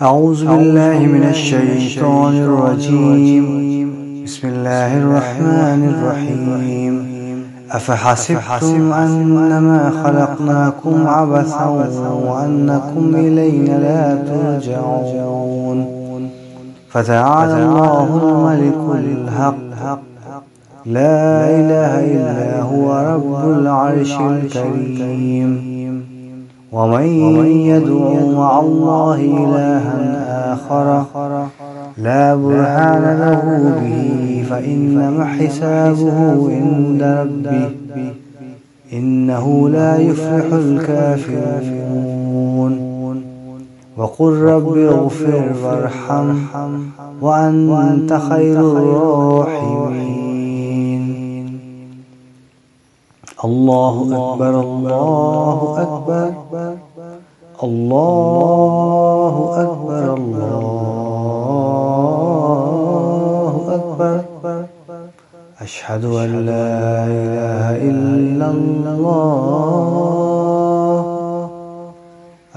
أعوذ بالله من الشيطان الرجيم. بسم الله الرحمن الرحيم. أفحسبتم أنما خلقناكم عبثا وأنكم إلينا لا ترجعون؟ فتعالى الله الملك الحق، لا إله إلا هو رب العرش الكريم. ومن يدعو مع الله إلها آخر لا برهان له به فإنما حسابه عند ربه، إنه لا يفلح الكافرون. وقل رب اغفر وارحم وأنت خير الراحمين. الله أكبر الله أكبر الله أكبر الله أكبر. أشهد أن لا إله إلا الله،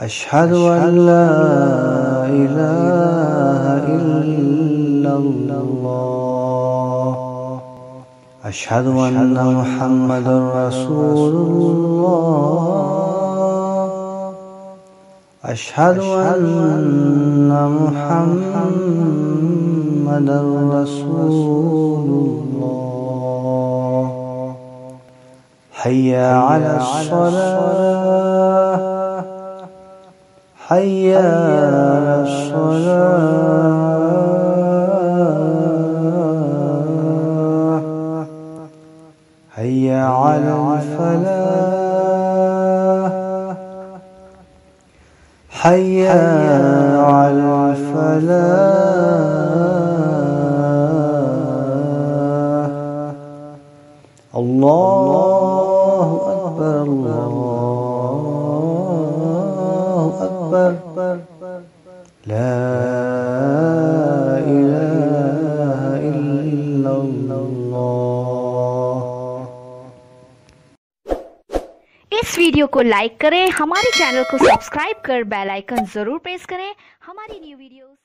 أشهد أن لا إله إلا الله، أشهد أن محمدا رسول الله، أشهد أن محمدا رسول الله. حي على الصلاة، حي على الصلاة، حي على الفلاح، حي على الفلاح. الله أكبر الله أكبر. لا इस वीडियो को लाइक करें, हमारे चैनल को सब्सक्राइब कर बेल आइकन जरूर प्रेस करें। हमारी न्यू वीडियोस